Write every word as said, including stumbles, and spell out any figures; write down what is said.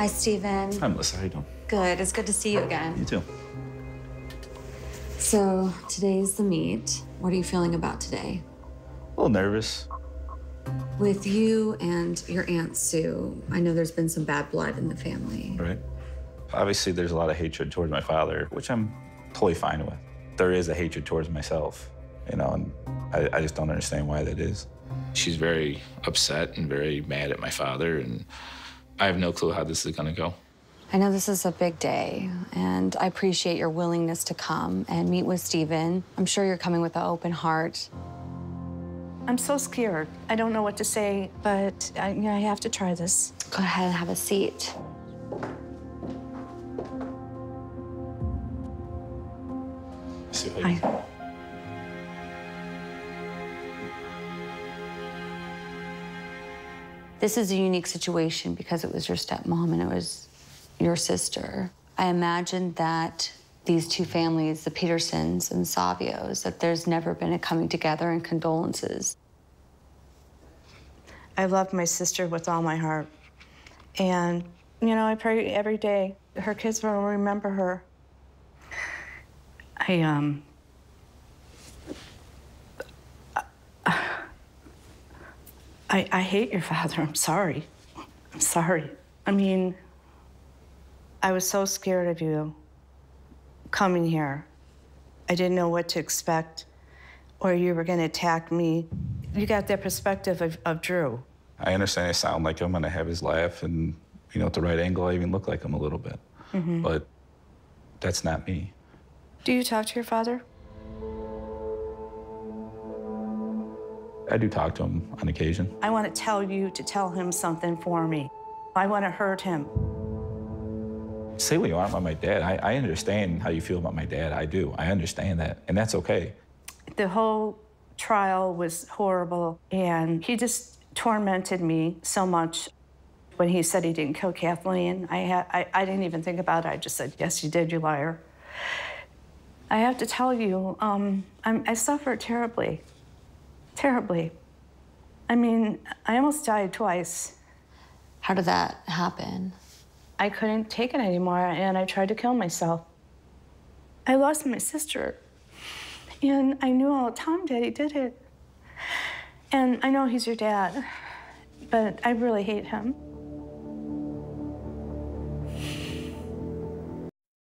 Hi, Stephen. Hi, Melissa. How you doing? Good. It's good to see you again. You too. So today's the meet. What are you feeling about today? A little nervous. With you and your Aunt Sue, I know there's been some bad blood in the family. Right. Obviously, there's a lot of hatred towards my father, which I'm totally fine with. There is a hatred towards myself, you know, and I, I just don't understand why that is. She's very upset and very mad at my father, and I have no clue how this is gonna go. I know this is a big day, and I appreciate your willingness to come and meet with Stephen. I'm sure you're coming with an open heart. I'm so scared. I don't know what to say, but I, you know, I have to try this. Go ahead and have a seat. Hi. This is a unique situation because it was your stepmom and it was your sister. I imagine that these two families, the Petersons and Savios, that there's never been a coming together and condolences. I love my sister with all my heart. And, you know, I pray every day. Her kids will remember her. I, um... I, I hate your father. I'm sorry. I'm sorry. I mean, I was so scared of you coming here. I didn't know what to expect, or you were going to attack me. You got that perspective of, of Drew. I understand I sound like him, and I have his laugh, and, you know, at the right angle, I even look like him a little bit. Mm-hmm. But that's not me. Do you talk to your father? I do talk to him on occasion. I want to tell you to tell him something for me. I want to hurt him. Say what you want about my dad. I, I understand how you feel about my dad. I do. I understand that, and that's okay. The whole trial was horrible, and he just tormented me so much. When he said he didn't kill Kathleen, I, ha I, I didn't even think about it. I just said, yes, you did, you liar. I have to tell you, um, I'm, I suffered terribly. Terribly. I mean, I almost died twice. How did that happen? I couldn't take it anymore, and I tried to kill myself. I lost my sister, and I knew all the time Daddy did it. And I know he's your dad, but I really hate him.